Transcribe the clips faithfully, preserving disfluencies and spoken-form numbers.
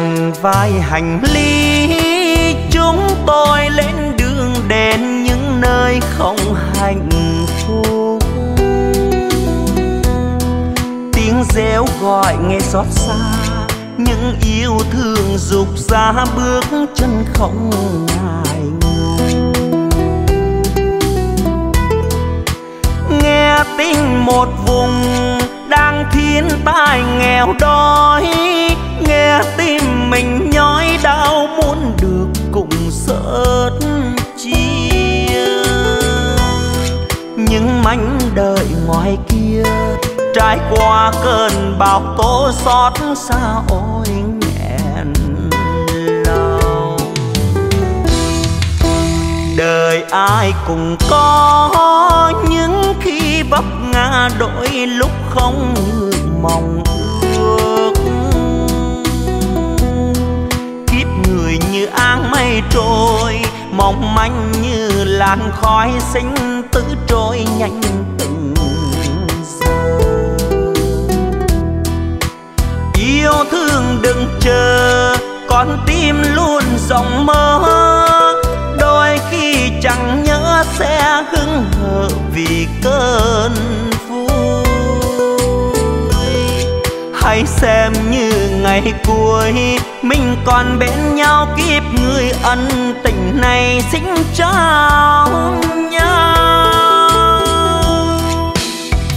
Hàng vai hành lý chúng tôi lên đường đến những nơi không hạnh phúc. Tiếng réo gọi nghe xót xa, những yêu thương dục ra bước chân không ngại ngùng. Nghe tin một vùng đang thiên tai nghèo đói, nghe tim mình nhói đau muốn được cùng sớt chia. Những mảnh đời ngoài kia trải qua cơn bão tố xót xa ôi nghẹn lòng. Đời ai cũng có những khi vấp ngã, đôi lúc không như mong ước. Kiếp người như áng mây trôi, mong manh như làn khói sinh tử trôi nhanh từng giờ. Yêu thương đừng chờ, con tim luôn rộng mơ, đôi khi chẳng nhớ sẽ hững hờ vì cơn vui. Hãy xem như ngày cuối mình còn bên nhau, kiếp người ân tình này xin trao nhau.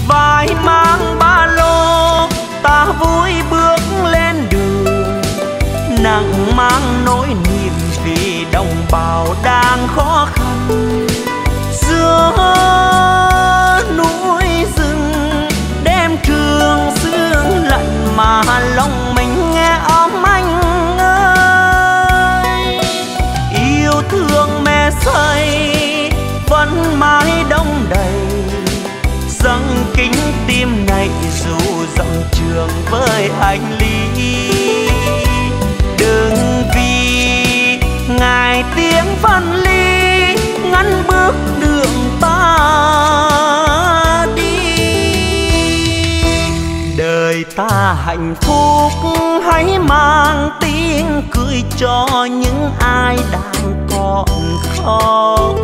Vai mang ba lô ta vui bước lên đường, nặng mang nỗi niềm vì đồng bào đang khó khăn. Giữa núi rừng đêm trường sương lạnh mà lòng mình nghe ấm anh ơi. Yêu thương mê say vẫn mãi đông đầy, dâng kính tim này dù dặm trường với anh ly. Đừng vì ngài tiếng phân ly ngăn bước đường ta đi. Đời ta hạnh phúc hãy mang tiếng cười cho những ai đang còn khóc.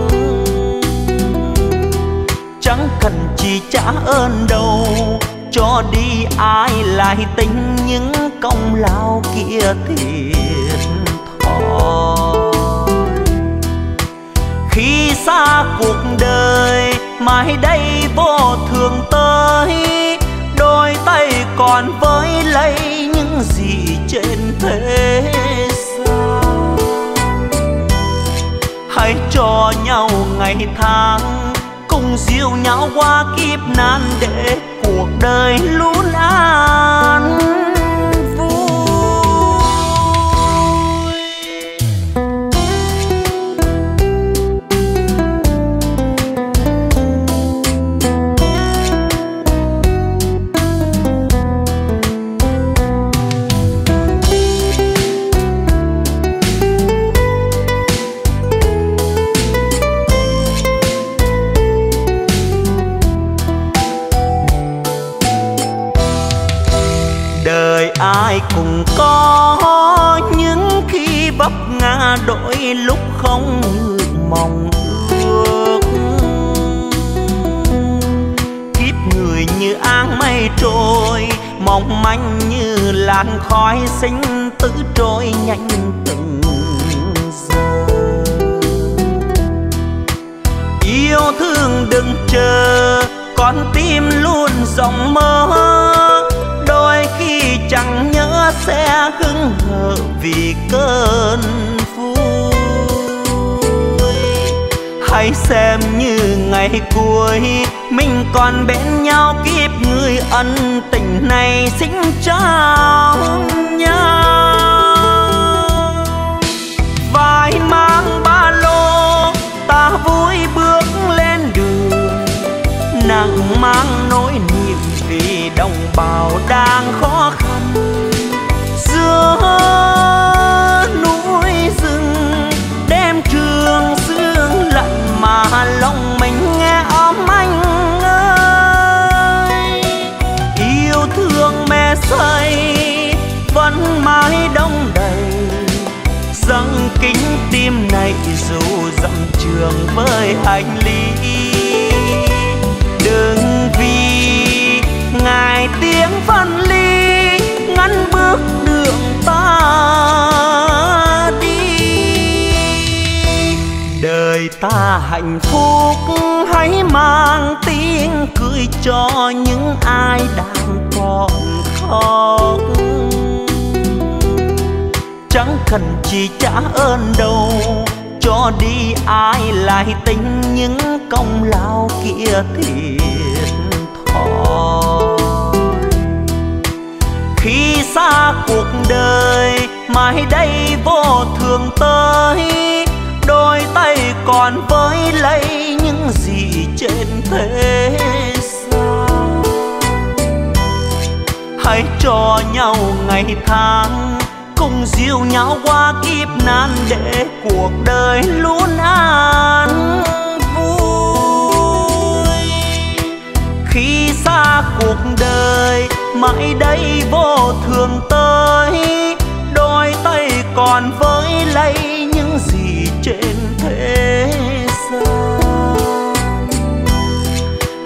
Chẳng cần chỉ trả ơn đâu, cho đi ai lại tính những công lao kia thiệt thòi. Khi xa cuộc đời mai đây vô thường tới, đôi tay còn với lấy những gì trên thế gian. Hãy cho nhau ngày tháng cùng dìu nhau qua kiếp nan để cuộc đời luôn an vui. Ai cũng có những khi vấp ngã, đôi lúc không như mong ước. Kiếp người như áng mây trôi, mong manh như làn khói sinh tử trôi nhanh từng giờ. Yêu thương đừng chờ, con tim luôn rộng mơ, đôi khi chẳng nhớ sẽ hững hờ vì cơn vui. Hãy xem như ngày cuối mình còn bên nhau, kiếp người ân tình này xin trao nhau. Vai mang ba lô ta vui bước lên đường, nặng mang nỗi niềm vì đồng bào đang khó khăn. Giữa núi rừng đêm trường sương lạnh mà lòng mình nghe ấm anh ơi. Yêu thương mê say vẫn mãi đông đầy, đường với hành lý, đừng vì ngài tiếng phân ly ngăn bước đường ta đi. Đời ta hạnh phúc hãy mang tiếng cười cho những ai đang còn khóc, chẳng cần chi trả ơn đâu, cho đi ai lại tính những công lao kia thiệt thòi. Khi xa cuộc đời mai đây vô thường tới, đôi tay còn với lấy những gì trên thế gian. Hãy cho nhau ngày tháng, cùng dìu nhau qua kiếp nan để cuộc đời luôn an vui. Khi xa cuộc đời mãi đây vô thường tới, đôi tay còn với lấy những gì trên thế gian.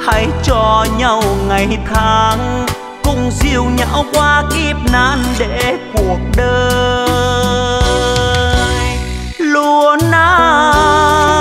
Hãy cho nhau ngày tháng, cùng dìu nhau qua kiếp nan để cuộc đời luôn an.